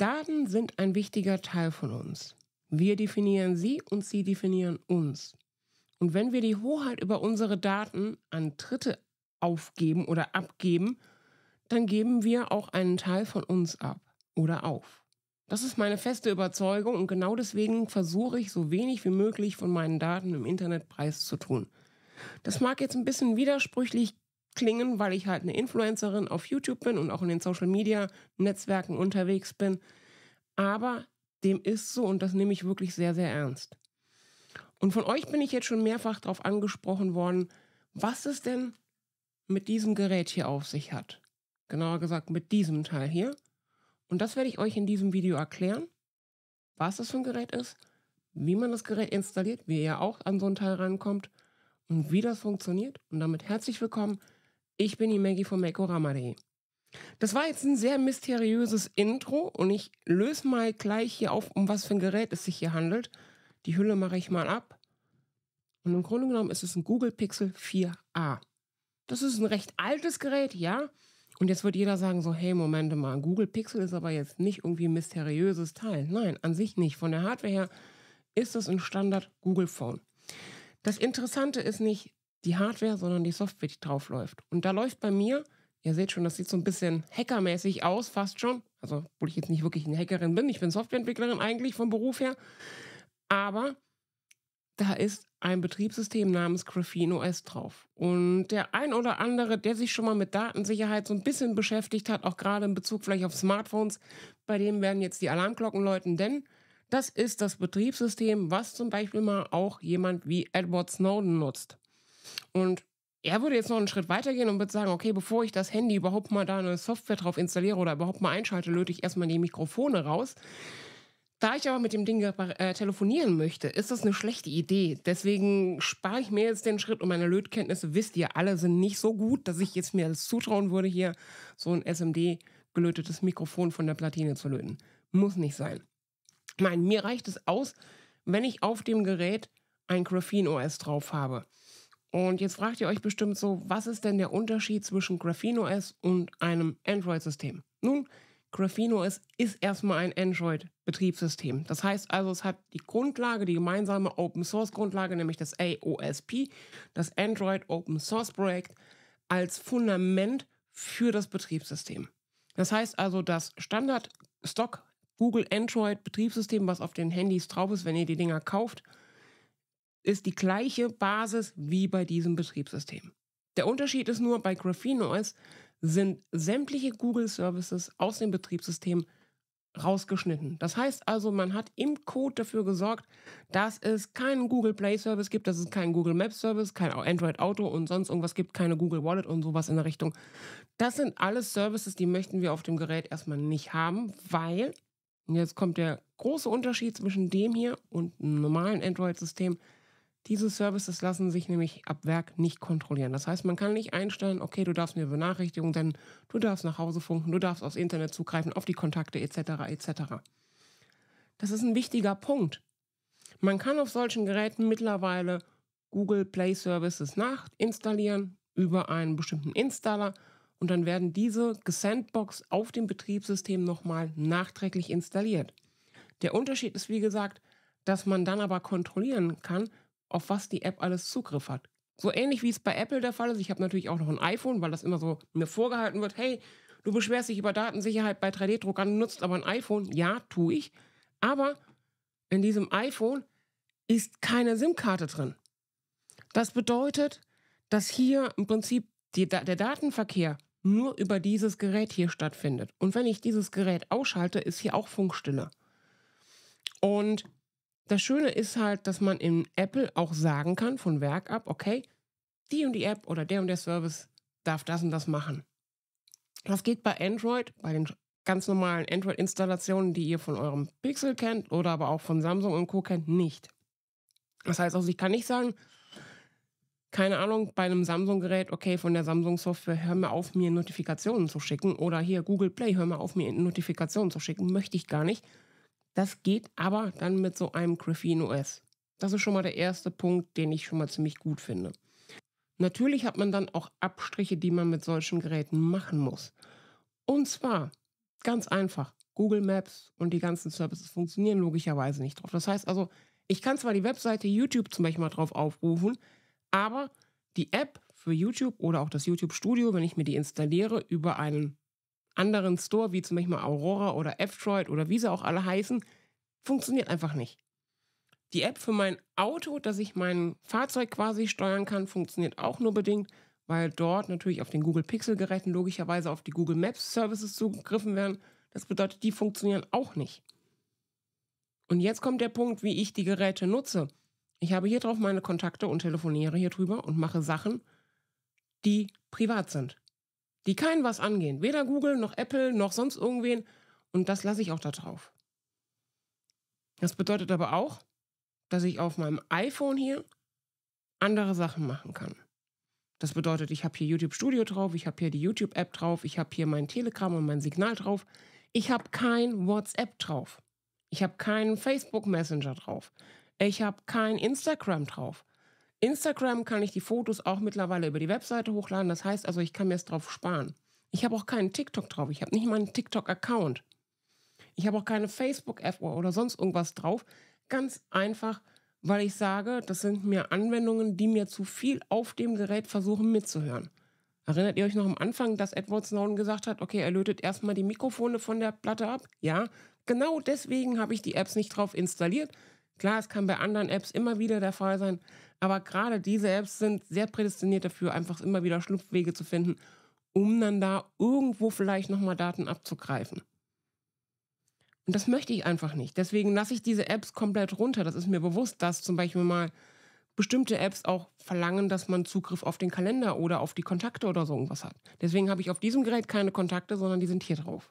Daten sind ein wichtiger Teil von uns. Wir definieren sie und sie definieren uns. Und wenn wir die Hoheit über unsere Daten an Dritte aufgeben oder abgeben, dann geben wir auch einen Teil von uns ab oder auf. Das ist meine feste Überzeugung und genau deswegen versuche ich, so wenig wie möglich von meinen Daten im Internet preiszutun. Das mag jetzt ein bisschen widersprüchlich klingen, weil ich halt eine Influencerin auf YouTube bin und auch in den Social-Media-Netzwerken unterwegs bin, aber dem ist so und das nehme ich wirklich sehr, sehr ernst. Und von euch bin ich jetzt schon mehrfach darauf angesprochen worden, was es denn mit diesem Gerät hier auf sich hat. Genauer gesagt mit diesem Teil hier. Und das werde ich euch in diesem Video erklären, was das für ein Gerät ist, wie man das Gerät installiert, wie ihr auch an so ein Teil rankommt und wie das funktioniert. Und damit herzlich willkommen, ich bin die Maggie von Make-O-Rama.de. Das war jetzt ein sehr mysteriöses Intro und ich löse mal gleich hier auf, um was für ein Gerät es sich hier handelt. Die Hülle mache ich mal ab. Und im Grunde genommen ist es ein Google Pixel 4a. Das ist ein recht altes Gerät, ja. Und jetzt wird jeder sagen so, hey, Moment mal, Google Pixel ist aber jetzt nicht irgendwie ein mysteriöses Teil. Nein, an sich nicht. Von der Hardware her ist es ein Standard Google Phone. Das Interessante ist nicht die Hardware, sondern die Software, die drauf läuft. Und da läuft bei mir... Ihr seht schon, das sieht so ein bisschen hackermäßig aus, fast schon. Also, obwohl ich jetzt nicht wirklich eine Hackerin bin. Ich bin Softwareentwicklerin eigentlich vom Beruf her. Aber da ist ein Betriebssystem namens GrapheneOS drauf. Und der ein oder andere, der sich schon mal mit Datensicherheit so ein bisschen beschäftigt hat, auch gerade in Bezug vielleicht auf Smartphones, bei dem werden jetzt die Alarmglocken läuten, denn das ist das Betriebssystem, was zum Beispiel mal auch jemand wie Edward Snowden nutzt. Und er würde jetzt noch einen Schritt weitergehen und würde sagen, okay, bevor ich das Handy überhaupt mal da eine Software drauf installiere oder überhaupt mal einschalte, löte ich erstmal die Mikrofone raus. Da ich aber mit dem Ding telefonieren möchte, ist das eine schlechte Idee. Deswegen spare ich mir jetzt den Schritt und meine Lötkenntnisse, wisst ihr, alle sind nicht so gut, dass ich jetzt mir das zutrauen würde, hier so ein SMD-gelötetes Mikrofon von der Platine zu löten. Muss nicht sein. Nein, mir reicht es aus, wenn ich auf dem Gerät ein GrapheneOS drauf habe. Und jetzt fragt ihr euch bestimmt so, was ist denn der Unterschied zwischen GrapheneOS und einem Android-System? Nun, GrapheneOS ist erstmal ein Android-Betriebssystem. Das heißt also, es hat die Grundlage, die gemeinsame Open-Source-Grundlage, nämlich das AOSP, das Android Open-Source-Projekt, als Fundament für das Betriebssystem. Das heißt also, das Standard-Stock-Google-Android-Betriebssystem, was auf den Handys drauf ist, wenn ihr die Dinger kauft, ist die gleiche Basis wie bei diesem Betriebssystem. Der Unterschied ist nur, bei GrapheneOS sind sämtliche Google-Services aus dem Betriebssystem rausgeschnitten. Das heißt also, man hat im Code dafür gesorgt, dass es keinen Google Play-Service gibt, dass es keinen Google Maps-Service, kein Android Auto und sonst irgendwas gibt, keine Google Wallet und sowas in der Richtung. Das sind alles Services, die möchten wir auf dem Gerät erstmal nicht haben, weil, und jetzt kommt der große Unterschied zwischen dem hier und einem normalen Android-System, diese Services lassen sich nämlich ab Werk nicht kontrollieren. Das heißt, man kann nicht einstellen, okay, du darfst mir Benachrichtigungen senden, du darfst nach Hause funken, du darfst aufs Internet zugreifen, auf die Kontakte etc. etc. Das ist ein wichtiger Punkt. Man kann auf solchen Geräten mittlerweile Google Play Services nachinstallieren über einen bestimmten Installer und dann werden diese gesandboxed auf dem Betriebssystem nochmal nachträglich installiert. Der Unterschied ist, wie gesagt, dass man dann aber kontrollieren kann, auf was die App alles Zugriff hat. So ähnlich wie es bei Apple der Fall ist. Ich habe natürlich auch noch ein iPhone, weil das immer so mir vorgehalten wird. Hey, du beschwerst dich über Datensicherheit bei 3D-Druckern, nutzt aber ein iPhone. Ja, tue ich. Aber in diesem iPhone ist keine SIM-Karte drin. Das bedeutet, dass hier im Prinzip der Datenverkehr nur über dieses Gerät hier stattfindet. Und wenn ich dieses Gerät ausschalte, ist hier auch Funkstille. Und das Schöne ist halt, dass man in Apple auch sagen kann, von Werk ab, okay, die und die App oder der und der Service darf das und das machen. Das geht bei Android, bei den ganz normalen Android-Installationen, die ihr von eurem Pixel kennt oder aber auch von Samsung und Co. kennt, nicht. Das heißt also, ich kann nicht sagen, keine Ahnung, bei einem Samsung-Gerät, okay, von der Samsung-Software, hör mal auf, mir Notifikationen zu schicken oder hier Google Play, hör mal auf, mir Notifikationen zu schicken, möchte ich gar nicht. Das geht aber dann mit so einem GrapheneOS. Das ist schon mal der erste Punkt, den ich schon mal ziemlich gut finde. Natürlich hat man dann auch Abstriche, die man mit solchen Geräten machen muss. Und zwar, ganz einfach, Google Maps und die ganzen Services funktionieren logischerweise nicht drauf. Das heißt also, ich kann zwar die Webseite YouTube zum Beispiel mal drauf aufrufen, aber die App für YouTube oder auch das YouTube Studio, wenn ich mir die installiere, über einen anderen Store, wie zum Beispiel Aurora oder F-Droid oder wie sie auch alle heißen, funktioniert einfach nicht. Die App für mein Auto, dass ich mein Fahrzeug quasi steuern kann, funktioniert auch nur bedingt, weil dort natürlich auf den Google Pixel Geräten logischerweise auf die Google Maps Services zugegriffen werden. Das bedeutet, die funktionieren auch nicht. Und jetzt kommt der Punkt, wie ich die Geräte nutze. Ich habe hier drauf meine Kontakte und telefoniere hier drüber und mache Sachen, die privat sind, die keinen was angehen. Weder Google noch Apple noch sonst irgendwen. Und das lasse ich auch da drauf. Das bedeutet aber auch, dass ich auf meinem iPhone hier andere Sachen machen kann. Das bedeutet, ich habe hier YouTube Studio drauf, ich habe hier die YouTube-App drauf, ich habe hier mein Telegram und mein Signal drauf. Ich habe kein WhatsApp drauf. Ich habe keinen Facebook Messenger drauf. Ich habe kein Instagram drauf. Instagram kann ich die Fotos auch mittlerweile über die Webseite hochladen. Das heißt also, ich kann mir es drauf sparen. Ich habe auch keinen TikTok drauf. Ich habe nicht mal einen TikTok-Account. Ich habe auch keine Facebook-App oder sonst irgendwas drauf. Ganz einfach, weil ich sage, das sind mir Anwendungen, die mir zu viel auf dem Gerät versuchen mitzuhören. Erinnert ihr euch noch am Anfang, dass Edward Snowden gesagt hat, okay, er lötet erstmal die Mikrofone von der Platte ab? Ja, genau deswegen habe ich die Apps nicht drauf installiert. Klar, es kann bei anderen Apps immer wieder der Fall sein, aber gerade diese Apps sind sehr prädestiniert dafür, einfach immer wieder Schlupfwege zu finden, um dann da irgendwo vielleicht nochmal Daten abzugreifen. Und das möchte ich einfach nicht. Deswegen lasse ich diese Apps komplett runter. Das ist mir bewusst, dass zum Beispiel mal bestimmte Apps auch verlangen, dass man Zugriff auf den Kalender oder auf die Kontakte oder so irgendwas hat. Deswegen habe ich auf diesem Gerät keine Kontakte, sondern die sind hier drauf.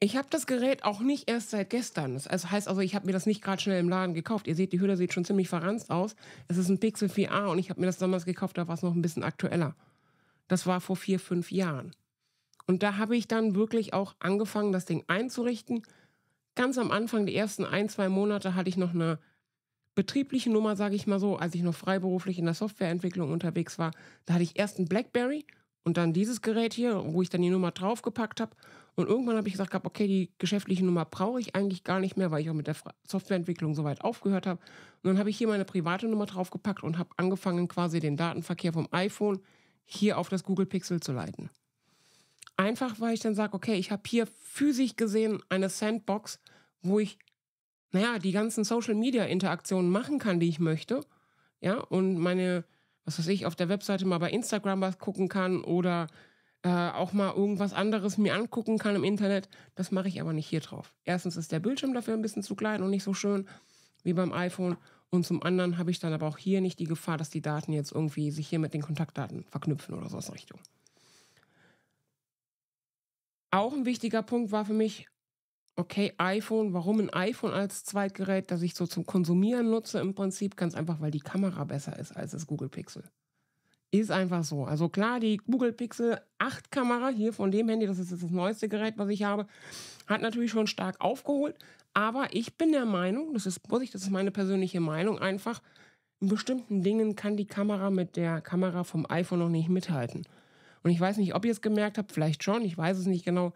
Ich habe das Gerät auch nicht erst seit gestern. Das heißt also, ich habe mir das nicht gerade schnell im Laden gekauft. Ihr seht, die Hülle sieht schon ziemlich verranzt aus. Es ist ein Pixel 4a und ich habe mir das damals gekauft, da war es noch ein bisschen aktueller. Das war vor 4, 5 Jahren. Und da habe ich dann wirklich auch angefangen, das Ding einzurichten. Ganz am Anfang, die ersten 1, 2 Monate, hatte ich noch eine betriebliche Nummer, sage ich mal so, als ich noch freiberuflich in der Softwareentwicklung unterwegs war. Da hatte ich erst ein BlackBerry und dann dieses Gerät hier, wo ich dann die Nummer draufgepackt habe. Und irgendwann habe ich gesagt, okay, die geschäftliche Nummer brauche ich eigentlich gar nicht mehr, weil ich auch mit der Softwareentwicklung soweit aufgehört habe. Und dann habe ich hier meine private Nummer draufgepackt und habe angefangen, quasi den Datenverkehr vom iPhone hier auf das Google Pixel zu leiten. Einfach, weil ich dann sage, okay, ich habe hier physisch gesehen eine Sandbox, wo ich, die ganzen Social-Media-Interaktionen machen kann, die ich möchte. Ja, und meine, was weiß ich, auf der Webseite mal bei Instagram was gucken kann oder auch mal irgendwas anderes mir angucken kann im Internet. Das mache ich aber nicht hier drauf. Erstens ist der Bildschirm dafür ein bisschen zu klein und nicht so schön wie beim iPhone. Und zum anderen habe ich dann aber auch hier nicht die Gefahr, dass die Daten jetzt irgendwie sich hier mit den Kontaktdaten verknüpfen oder so in Richtung. Auch ein wichtiger Punkt war für mich, okay, iPhone, warum ein iPhone als Zweitgerät, das ich so zum Konsumieren nutze im Prinzip? Ganz einfach, weil die Kamera besser ist als das Google Pixel. Ist einfach so. Also klar, die Google Pixel 8 Kamera hier von dem Handy, das ist jetzt das neueste Gerät, was ich habe, hat natürlich schon stark aufgeholt. Aber ich bin der Meinung, das ist meine persönliche Meinung einfach, in bestimmten Dingen kann die Kamera mit der Kamera vom iPhone noch nicht mithalten. Und ich weiß nicht, ob ihr es gemerkt habt, vielleicht schon, ich weiß es nicht genau,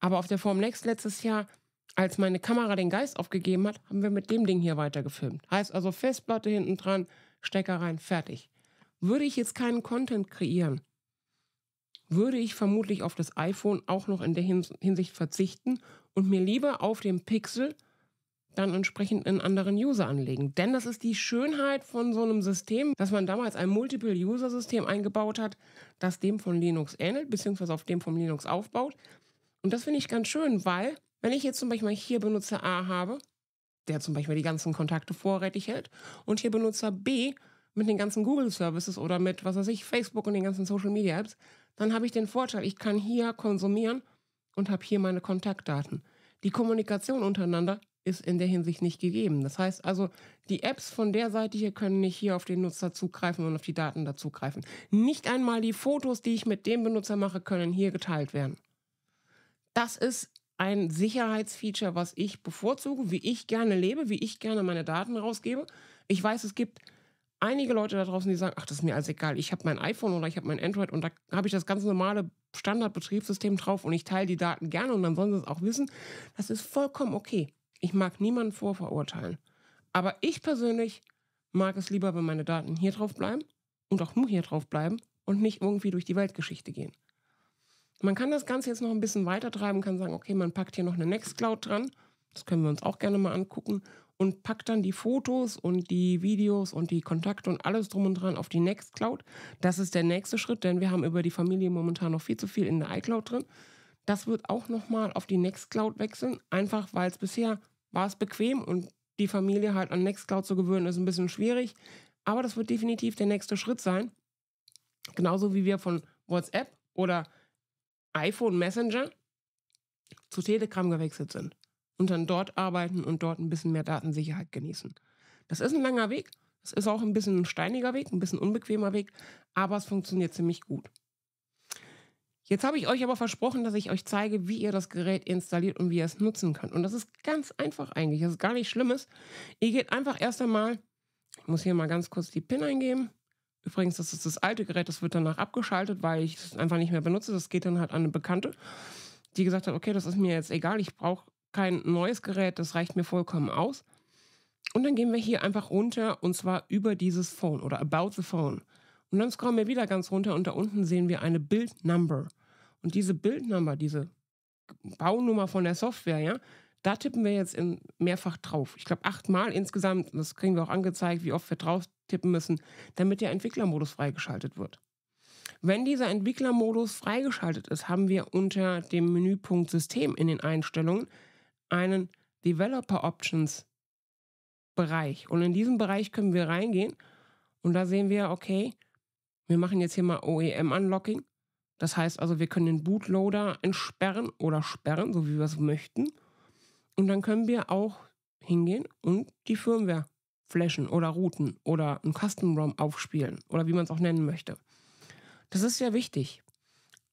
aber auf der Form Next letztes Jahr, als meine Kamera den Geist aufgegeben hat, haben wir mit dem Ding hier weitergefilmt. Heißt also Festplatte hinten dran, Stecker rein, fertig. Würde ich jetzt keinen Content kreieren, würde ich vermutlich auf das iPhone auch noch in der Hinsicht verzichten und mir lieber auf dem Pixel dann entsprechend einen anderen User anlegen. Denn das ist die Schönheit von so einem System, dass man damals ein Multiple-User-System eingebaut hat, das dem von Linux ähnelt, beziehungsweise auf dem von Linux aufbaut. Und das finde ich ganz schön, weil, wenn ich jetzt zum Beispiel hier Benutzer A habe, der zum Beispiel die ganzen Kontakte vorrätig hält, und hier Benutzer B mit den ganzen Google-Services oder mit, was weiß ich, Facebook und den ganzen Social-Media-Apps, dann habe ich den Vorteil, ich kann hier konsumieren und habe hier meine Kontaktdaten. Die Kommunikation untereinander ist in der Hinsicht nicht gegeben. Das heißt also, die Apps von der Seite hier können nicht hier auf den Nutzer zugreifen und auf die Daten dazugreifen. Nicht einmal die Fotos, die ich mit dem Benutzer mache, können hier geteilt werden. Das ist ein Sicherheitsfeature, was ich bevorzuge, wie ich gerne lebe, wie ich gerne meine Daten rausgebe. Ich weiß, es gibt einige Leute da draußen, die sagen, ach, das ist mir alles egal, ich habe mein iPhone oder ich habe mein Android und da habe ich das ganz normale Standardbetriebssystem drauf und ich teile die Daten gerne und dann sollen sie es auch wissen. Das ist vollkommen okay. Ich mag niemanden vorverurteilen. Aber ich persönlich mag es lieber, wenn meine Daten hier drauf bleiben und auch nur hier drauf bleiben und nicht irgendwie durch die Weltgeschichte gehen. Man kann das Ganze jetzt noch ein bisschen weiter treiben, kann sagen, okay, man packt hier noch eine Nextcloud dran, das können wir uns auch gerne mal angucken, und packt dann die Fotos und die Videos und die Kontakte und alles drum und dran auf die Nextcloud. Das ist der nächste Schritt, denn wir haben über die Familie momentan noch viel zu viel in der iCloud drin. Das wird auch nochmal auf die Nextcloud wechseln, einfach weil es bisher war es bequem und die Familie halt an Nextcloud zu gewöhnen ist ein bisschen schwierig, aber das wird definitiv der nächste Schritt sein. Genauso wie wir von WhatsApp oder iPhone Messenger zu Telegram gewechselt sind und dann dort arbeiten und dort ein bisschen mehr Datensicherheit genießen. Das ist ein langer Weg, das ist auch ein bisschen ein steiniger Weg, ein bisschen unbequemer Weg, aber es funktioniert ziemlich gut. Jetzt habe ich euch aber versprochen, dass ich euch zeige, wie ihr das Gerät installiert und wie ihr es nutzen könnt. Und das ist ganz einfach eigentlich, das ist gar nichts Schlimmes. Ihr geht einfach erst einmal, ich muss hier mal ganz kurz die PIN eingeben. Übrigens, das ist das alte Gerät, das wird danach abgeschaltet, weil ich es einfach nicht mehr benutze. Das geht dann halt an eine Bekannte, die gesagt hat, okay, das ist mir jetzt egal, ich brauche kein neues Gerät, das reicht mir vollkommen aus. Und dann gehen wir hier einfach runter und zwar über dieses Phone oder About the Phone. Und dann scrollen wir wieder ganz runter und da unten sehen wir eine Build Number. Und diese Build Number, diese Baunummer von der Software, ja, da tippen wir jetzt mehrfach drauf. Ich glaube 8-mal insgesamt, das kriegen wir auch angezeigt, wie oft wir drauf tippen müssen, damit der Entwicklermodus freigeschaltet wird. Wenn dieser Entwicklermodus freigeschaltet ist, haben wir unter dem Menüpunkt System in den Einstellungen einen Developer Options Bereich. Und in diesen Bereich können wir reingehen und da sehen wir, okay, wir machen jetzt hier mal OEM-Unlocking. Das heißt also, wir können den Bootloader entsperren oder sperren, so wie wir es möchten. Und dann können wir auch hingehen und die Firmware flashen oder routen oder einen Custom-ROM aufspielen oder wie man es auch nennen möchte. Das ist ja wichtig.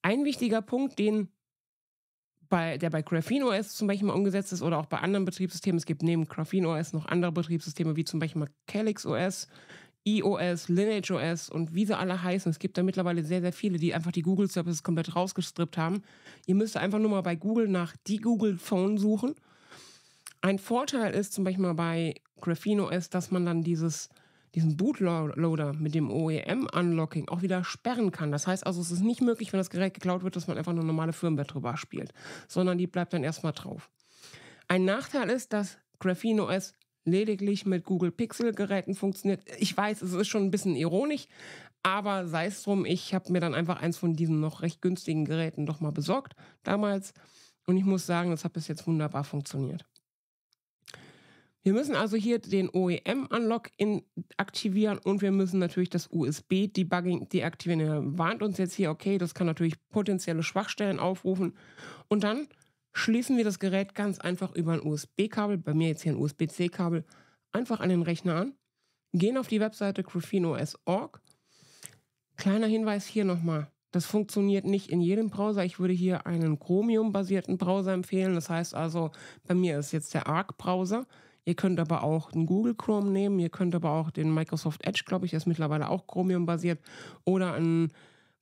Ein wichtiger Punkt, der bei GrapheneOS zum Beispiel mal umgesetzt ist oder auch bei anderen Betriebssystemen. Es gibt neben GrapheneOS noch andere Betriebssysteme wie zum Beispiel mal CalyxOS, iOS, Lineage OS und wie sie alle heißen. Es gibt da mittlerweile sehr, sehr viele, die einfach die Google-Services komplett rausgestrippt haben. Ihr müsst einfach nur mal bei Google nach die Google Phone suchen. Ein Vorteil ist zum Beispiel mal bei GrapheneOS, dass man dann diesen Bootloader mit dem OEM-Unlocking auch wieder sperren kann. Das heißt also, es ist nicht möglich, wenn das Gerät geklaut wird, dass man einfach eine normale Firmware drüber spielt, sondern die bleibt dann erstmal drauf. Ein Nachteil ist, dass GrapheneOS lediglich mit Google Pixel Geräten funktioniert. Ich weiß, es ist schon ein bisschen ironisch, aber sei es drum, ich habe mir dann einfach eins von diesen noch recht günstigen Geräten doch mal besorgt damals und ich muss sagen, das hat bis jetzt wunderbar funktioniert. Wir müssen also hier den OEM-Unlock aktivieren und wir müssen natürlich das USB-Debugging deaktivieren. Er warnt uns jetzt hier, okay, das kann natürlich potenzielle Schwachstellen aufrufen und dann schließen wir das Gerät ganz einfach über ein USB-Kabel, bei mir jetzt hier ein USB-C-Kabel, einfach an den Rechner an, gehen auf die Webseite grapheneos.org. Kleiner Hinweis hier nochmal, das funktioniert nicht in jedem Browser. Ich würde hier einen Chromium-basierten Browser empfehlen, das heißt also, bei mir ist jetzt der Arc-Browser. Ihr könnt aber auch den Google Chrome nehmen, ihr könnt aber auch den Microsoft Edge, glaube ich, der ist mittlerweile auch Chromium-basiert, oder ein,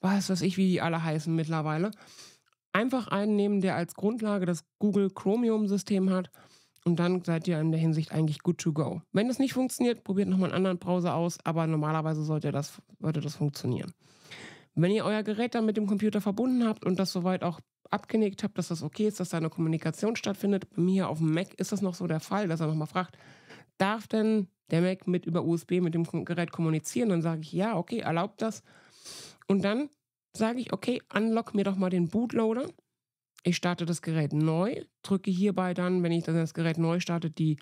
was weiß ich, wie die alle heißen mittlerweile. Einfach einen nehmen, der als Grundlage das Google Chromium-System hat und dann seid ihr in der Hinsicht eigentlich good to go. Wenn das nicht funktioniert, probiert nochmal einen anderen Browser aus, aber normalerweise sollte das funktionieren. Wenn ihr euer Gerät dann mit dem Computer verbunden habt und das soweit auch abgenickt habt, dass das okay ist, dass da eine Kommunikation stattfindet, bei mir auf dem Mac ist das noch so der Fall, dass er nochmal fragt, darf denn der Mac mit über USB mit dem Gerät kommunizieren? Dann sage ich, ja, okay, erlaubt das. Und dann sage ich, okay, unlock mir doch mal den Bootloader. Ich starte das Gerät neu, drücke hierbei dann, wenn ich das Gerät neu starte, die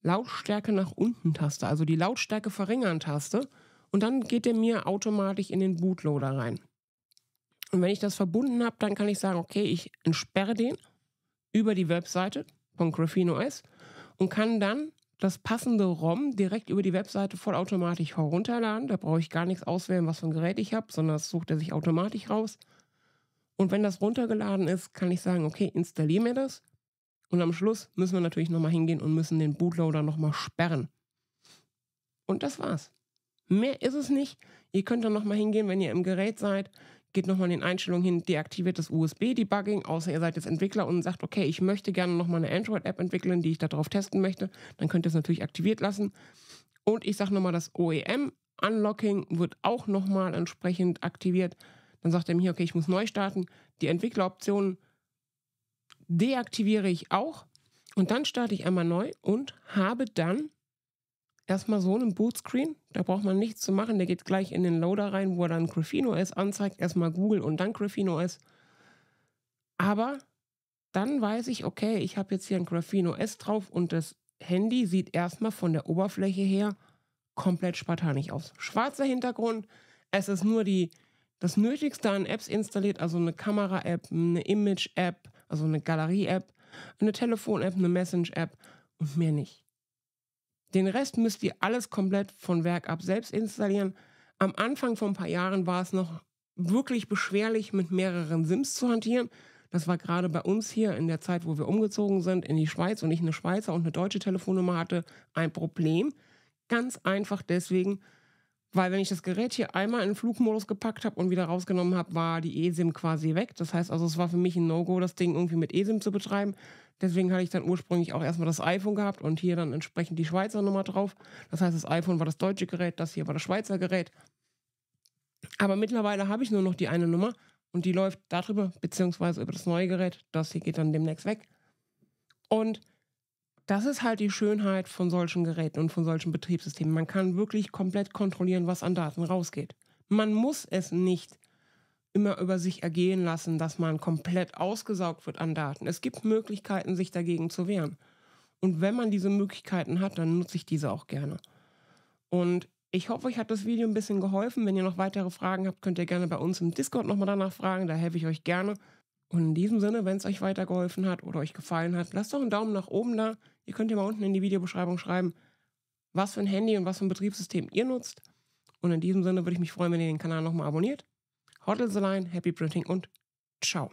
Lautstärke nach unten Taste, also die Lautstärke verringern Taste und dann geht er mir automatisch in den Bootloader rein. Und wenn ich das verbunden habe, dann kann ich sagen, okay, ich entsperre den über die Webseite von GrapheneOS und kann dann das passende ROM direkt über die Webseite vollautomatisch herunterladen. Da brauche ich gar nichts auswählen, was für ein Gerät ich habe, sondern das sucht er sich automatisch raus. Und wenn das runtergeladen ist, kann ich sagen, okay, installiere mir das. Und am Schluss müssen wir natürlich nochmal hingehen und müssen den Bootloader nochmal sperren. Und das war's. Mehr ist es nicht. Ihr könnt dann nochmal hingehen, wenn ihr im Gerät seid, geht nochmal in den Einstellungen hin, deaktiviert das USB-Debugging, außer ihr seid jetzt Entwickler und sagt, okay, ich möchte gerne nochmal eine Android-App entwickeln, die ich da drauf testen möchte. Dann könnt ihr es natürlich aktiviert lassen. Und ich sage nochmal, das OEM-Unlocking wird auch nochmal entsprechend aktiviert. Dann sagt er mir, okay, ich muss neu starten. Die Entwickleroptionen deaktiviere ich auch. Und dann starte ich einmal neu und habe dann erstmal so einen Bootscreen. Da braucht man nichts zu machen. Der geht gleich in den Loader rein, wo er dann GrapheneOS anzeigt. Erstmal Google und dann GrapheneOS. Aber dann weiß ich, okay, ich habe jetzt hier ein GrapheneOS drauf und das Handy sieht erstmal von der Oberfläche her komplett spartanisch aus. Schwarzer Hintergrund. Es ist nur das Nötigste an Apps installiert, also eine Kamera-App, eine Image-App, also eine Galerie-App, eine Telefon-App, eine Message-App und mehr nicht. Den Rest müsst ihr alles komplett von Werk ab selbst installieren. Am Anfang von ein paar Jahren war es noch wirklich beschwerlich, mit mehreren SIMs zu hantieren. Das war gerade bei uns hier in der Zeit, wo wir umgezogen sind in die Schweiz und ich eine Schweizer und eine deutsche Telefonnummer hatte, ein Problem. Ganz einfach deswegen, weil wenn ich das Gerät hier einmal in den Flugmodus gepackt habe und wieder rausgenommen habe, war die eSIM quasi weg. Das heißt also, es war für mich ein No-Go, das Ding irgendwie mit eSIM zu betreiben. Deswegen hatte ich dann ursprünglich auch erstmal das iPhone gehabt und hier dann entsprechend die Schweizer Nummer drauf. Das heißt, das iPhone war das deutsche Gerät, das hier war das Schweizer Gerät. Aber mittlerweile habe ich nur noch die eine Nummer und die läuft darüber, beziehungsweise über das neue Gerät. Das hier geht dann demnächst weg. Und das ist halt die Schönheit von solchen Geräten und von solchen Betriebssystemen. Man kann wirklich komplett kontrollieren, was an Daten rausgeht. Man muss es nicht immer über sich ergehen lassen, dass man komplett ausgesaugt wird an Daten. Es gibt Möglichkeiten, sich dagegen zu wehren. Und wenn man diese Möglichkeiten hat, dann nutze ich diese auch gerne. Und ich hoffe, euch hat das Video ein bisschen geholfen. Wenn ihr noch weitere Fragen habt, könnt ihr gerne bei uns im Discord nochmal danach fragen. Da helfe ich euch gerne. Und in diesem Sinne, wenn es euch weitergeholfen hat oder euch gefallen hat, lasst doch einen Daumen nach oben da. Ihr könnt ja mal unten in die Videobeschreibung schreiben, was für ein Handy und was für ein Betriebssystem ihr nutzt. Und in diesem Sinne würde ich mich freuen, wenn ihr den Kanal nochmal abonniert. Hodl the line, happy printing und ciao.